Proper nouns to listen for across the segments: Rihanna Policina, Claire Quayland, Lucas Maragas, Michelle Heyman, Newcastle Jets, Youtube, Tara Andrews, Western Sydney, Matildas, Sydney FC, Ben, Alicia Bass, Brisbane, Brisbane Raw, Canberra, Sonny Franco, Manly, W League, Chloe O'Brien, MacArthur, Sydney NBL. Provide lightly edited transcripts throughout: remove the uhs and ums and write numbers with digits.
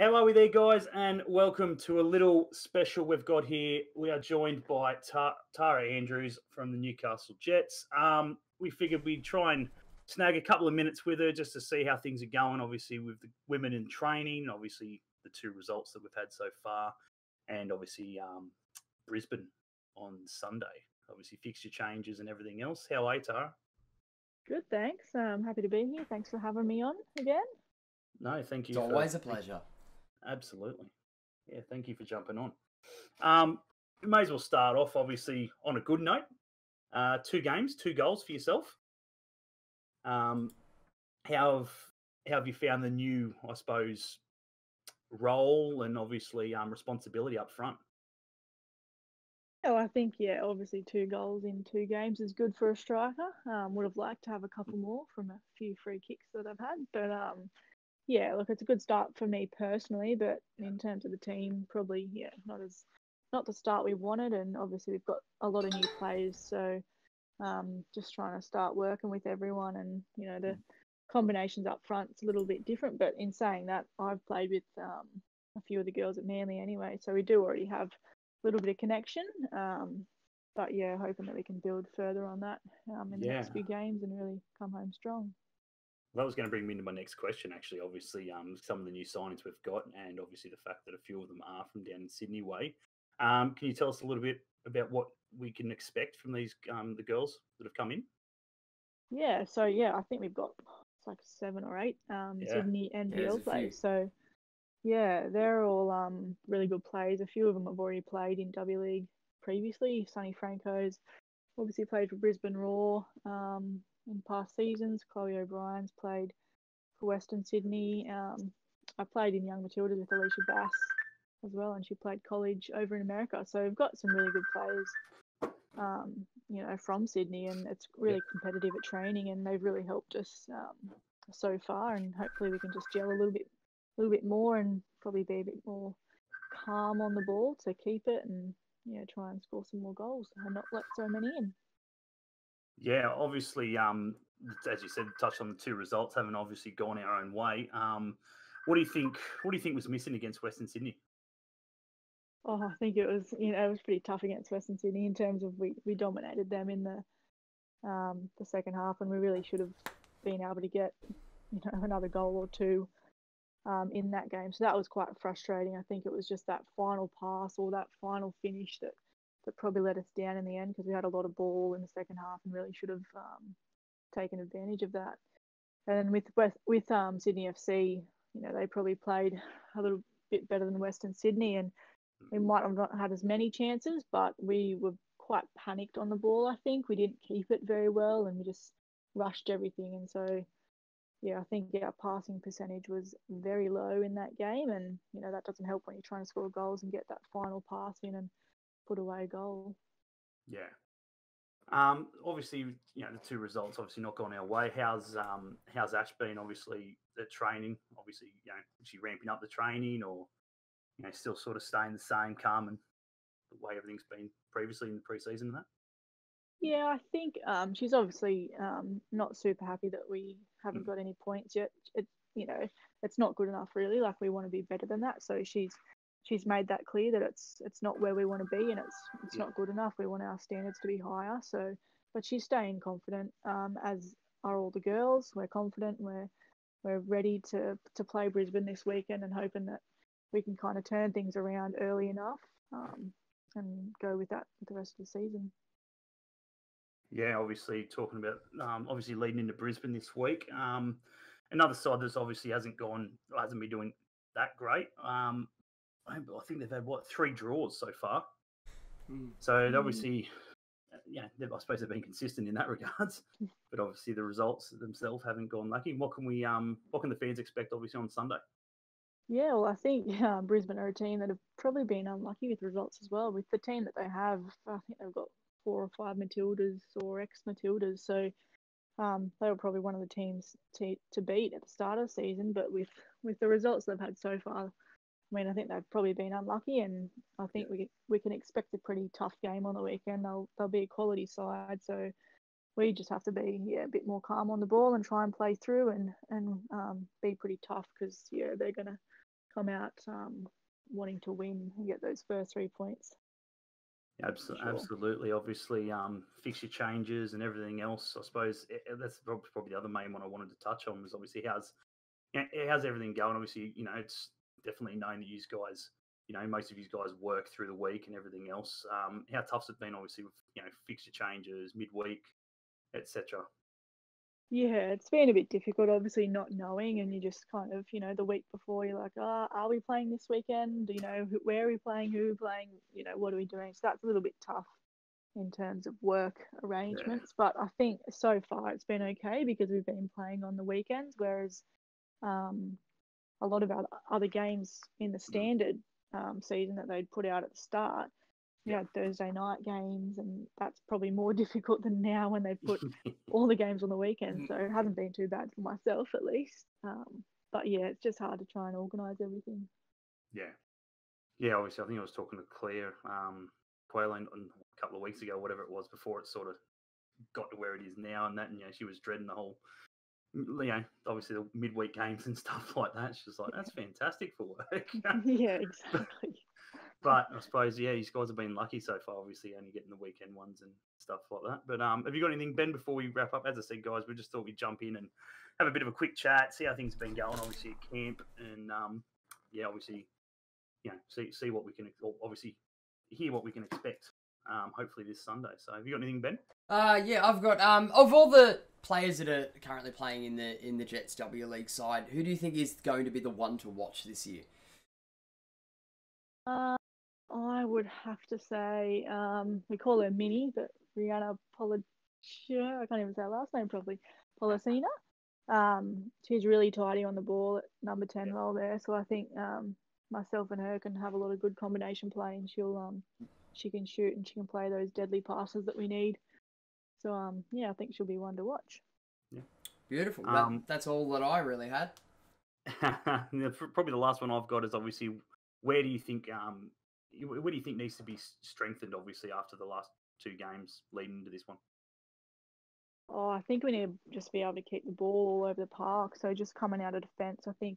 How are we there, guys? And welcome to a little special we've got here. We are joined by Tara Andrews from the Newcastle Jets. We figured we'd try and snag a couple of minutes with her just to see how things are going, obviously, with the women in training, obviously the two results that we've had so far, and obviously Brisbane on Sunday. Obviously fixture changes and everything else. How are you, Tara? Good, thanks. I'm happy to be here. Thanks for having me on again. No, thank you. It's always a pleasure. Absolutely. Yeah, thank you for jumping on. We may as well start off, obviously, on a good note. 2 games, 2 goals for yourself. How have you found the new, I suppose, role and obviously responsibility up front? Oh, I think, yeah, obviously 2 goals in 2 games is good for a striker. Would have liked to have a couple more from a few free kicks that I've had, but yeah, look, it's a good start for me personally, but in terms of the team, probably, yeah, not the start we wanted, and obviously we've got a lot of new players, so just trying to start working with everyone, and, you know, the combinations up front's a little bit different, but in saying that, I've played with a few of the girls at Manly anyway, so we do already have a little bit of connection, but, yeah, hoping that we can build further on that in the next few games and really come home strong. That was going to bring me into my next question, actually. Obviously, some of the new signings we've got, and obviously the fact that a few of them are from down in Sydney way. Can you tell us a little bit about what we can expect from these the girls that have come in? Yeah, so yeah, I think we've got like 7 or 8 Sydney NBL players. So yeah, they're all really good players. A few of them have already played in W League previously. Sonny Franco's obviously played for Brisbane Raw. In past seasons, Chloe O'Brien's played for Western Sydney. I played in Young Matildas with Alicia Bass as well, and she played college over in America. So we've got some really good players, you know, from Sydney, and it's really competitive at training, and they've really helped us so far. And hopefully, we can just gel a little bit more, and probably be a bit more calm on the ball to keep it, and you know, try and score some more goals and not let so many in. Yeah, obviously, as you said, touched on the 2 results, haven't obviously gone our own way. What do you think? What do you think was missing against Western Sydney? Oh, I think it was, you know, it was pretty tough against Western Sydney in terms of we dominated them in the second half, and we really should have been able to get, you know, another goal or 2 in that game. So that was quite frustrating. I think it was just that final pass or that final finish that probably let us down in the end, because we had a lot of ball in the second half and really should have taken advantage of that. And then with Sydney FC, you know, they probably played a little bit better than Western Sydney, and we might have not had as many chances, but we were quite panicked on the ball, I think. We didn't keep it very well, and we just rushed everything. And so, yeah, I think our passing percentage was very low in that game, and, you know, that doesn't help when you're trying to score goals and get that final pass in and put away goal. Yeah. Obviously, you know, the 2 results obviously not gone our way. How's Ash been? Obviously, the training. Obviously, you know, is she ramping up the training, or you know, still sort of staying the same, calm, and the way everything's been previously in the preseason and that? Yeah, I think she's obviously not super happy that we haven't got any points yet. You know, it's not good enough really. Like, we want to be better than that. So she's made that clear that it's not where we want to be, and it's not good enough. We want our standards to be higher. So, but she's staying confident, as are all the girls. We're confident. We're ready to play Brisbane this weekend, and hoping that we can kind of turn things around early enough and go with that the rest of the season. Yeah, obviously talking about obviously leading into Brisbane this week. Another side that's obviously hasn't been doing that great. I think they've had, what, 3 draws so far. So, obviously, yeah, I suppose they've been consistent in that regards. But obviously, the results themselves haven't gone lucky. What can the fans expect, obviously, on Sunday? Yeah, well, I think Brisbane are a team that have probably been unlucky with results as well. With the team that they have, I think they've got 4 or 5 Matildas or ex-Matildas. So, they were probably one of the teams to beat at the start of the season. But with the results they've had so far, I mean, I think they've probably been unlucky, and I think we can expect a pretty tough game on the weekend. They'll be a quality side, so we just have to be a bit more calm on the ball and try and play through and be pretty tough, because yeah, they're gonna come out wanting to win and get those first 3 points. Absolutely. Obviously, fixture changes and everything else. I suppose that's probably the other main one I wanted to touch on was obviously how's everything going. Obviously, you know, it's definitely known that you guys, you know, most of you guys work through the week and everything else. How tough's it been, obviously, with, you know, fixture changes, midweek, etc.? Yeah, it's been a bit difficult, obviously, not knowing, and you just kind of, you know, the week before you're like, are we playing this weekend? You know, where are we playing? Who are we playing? You know, what are we doing? So that's a little bit tough in terms of work arrangements. Yeah. But I think so far it's been okay because we've been playing on the weekends, whereas a lot of our other games in the standard season that they'd put out at the start, yeah, Thursday night games, and that's probably more difficult than now when they've put all the games on the weekend. So it hasn't been too bad for myself, at least. But yeah, it's just hard to try and organise everything. Yeah. Yeah, obviously, I think I was talking to Claire Quayland a couple of weeks ago, whatever it was, before it sort of got to where it is now and that. And, you know, she was dreading the whole, you know, obviously the midweek games and stuff like that. She's like, that's fantastic for work. Yeah, exactly. But I suppose, yeah, you guys have been lucky so far, obviously, only getting the weekend ones and stuff like that. But have you got anything, Ben, before we wrap up? As I said, guys, we just thought we'd jump in and have a bit of a quick chat, see how things have been going, obviously, at camp. And, yeah, obviously, you know, see what we can – obviously hear what we can expect, hopefully, this Sunday. So have you got anything, Ben? Yeah, I've got of all the players that are currently playing in the Jets W League side, who do you think is going to be the one to watch this year? I would have to say, we call her Minnie, but Rihanna Policina, I can't even say her last name properly, Policina. She's really tidy on the ball at number 10 role there, so I think myself and her can have a lot of good combination play, and she can shoot and she can play those deadly passes that we need. So, yeah, I think she'll be one to watch. Yeah, beautiful. Well, that's all that I really had. Probably the last one I've got is obviously, where do you think needs to be strengthened, obviously, after the last two games leading into this one? Oh, I think we need to just be able to keep the ball all over the park. So just coming out of defence, I think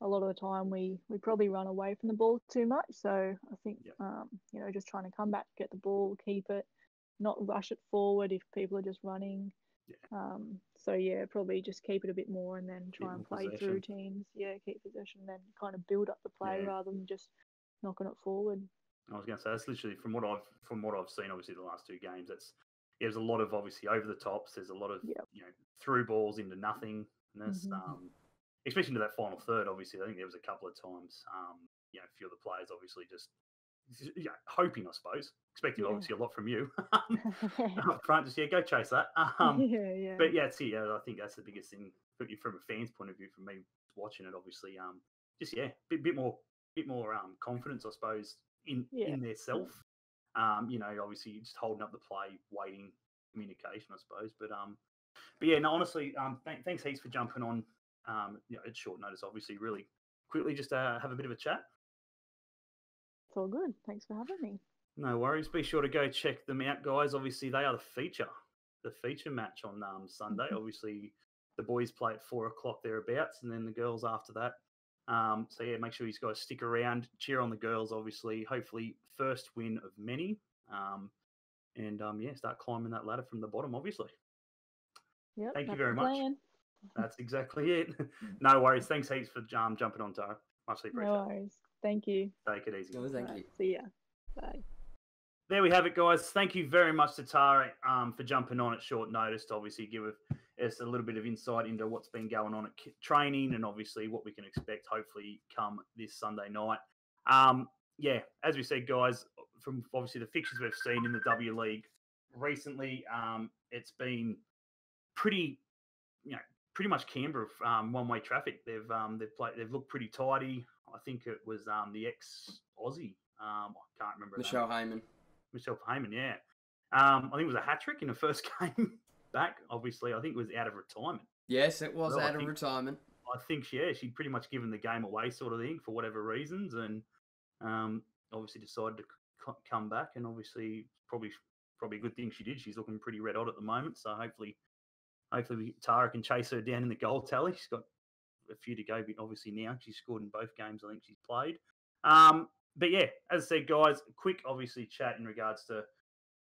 a lot of the time we probably run away from the ball too much. So I think, you know, just trying to come back, get the ball, keep it, not rush it forward if people are just running. Yeah. So, yeah, probably just keep it a bit more and then try and play through teams. Yeah, keep possession and then kind of build up the play rather than just knocking it forward. I was going to say, that's literally from what I've seen, obviously, the last two games. That's there's a lot of, obviously, over the tops. There's a lot of, you know, through balls into nothingness, especially to that final third, obviously. I think there was a couple of times, you know, a few of the players obviously just, you know, hoping, I suppose, expecting obviously a lot from you. Up front, just, go chase that. But, yeah, I think that's the biggest thing from a fan's point of view, from me watching it, obviously. Just, yeah, a bit more confidence, I suppose, in their self. You know, obviously, just holding up the play, waiting, communication, I suppose. But yeah, no, honestly, thanks heaps for jumping on. You know, it's short notice, obviously. Really quickly, just have a bit of a chat. It's all good. Thanks for having me. No worries. Be sure to go check them out, guys. Obviously, they are the feature match on Sunday. Obviously, the boys play at 4:00 thereabouts, and then the girls after that. So, yeah, make sure you guys stick around, cheer on the girls, obviously. Hopefully, first win of many. Yeah, start climbing that ladder from the bottom, obviously. Yep, thank you very much. That's exactly it. No worries. Thanks heaps for jumping on, Tara. Muchly appreciated. No worries. Thank you. Take it easy. No, thank you. See ya. Bye. There we have it, guys. Thank you very much to Tara for jumping on at short notice to obviously give us a little bit of insight into what's been going on at training and obviously what we can expect hopefully come this Sunday night. Yeah, as we said, guys, from obviously the fixtures we've seen in the W League recently, it's been pretty much Canberra one-way traffic. They've looked pretty tidy. I think it was the ex-Aussie. I can't remember. Michelle Heyman, yeah. I think it was a hat-trick in the first game back, obviously. I think it was out of retirement. Yes, it was out of retirement. I think, yeah, she'd pretty much given the game away sort of thing for whatever reasons and obviously decided to come back and obviously probably a good thing she did. She's looking pretty red-hot at the moment, so hopefully Tara can chase her down in the goal tally. She's got a few to go, but obviously now she's scored in both games I think she's played. But yeah, as I said, guys, quick obviously chat in regards to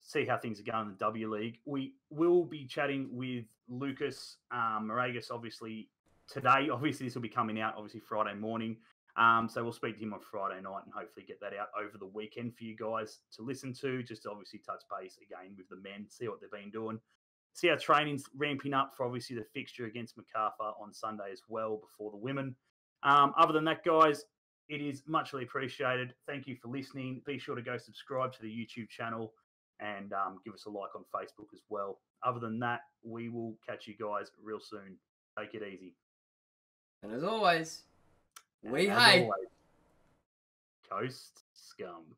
see how things are going in the W League. We will be chatting with Lucas Maragas obviously today. Obviously, this will be coming out obviously Friday morning. So we'll speak to him on Friday night and hopefully get that out over the weekend for you guys to listen to, just to obviously touch base again with the men, see what they've been doing, see how training's ramping up for obviously the fixture against MacArthur on Sunday as well before the women. Other than that, guys, it is muchly appreciated. Thank you for listening. Be sure to go subscribe to the YouTube channel and give us a like on Facebook as well. Other than that, we will catch you guys real soon. Take it easy. And as always... we hate Coast Scum.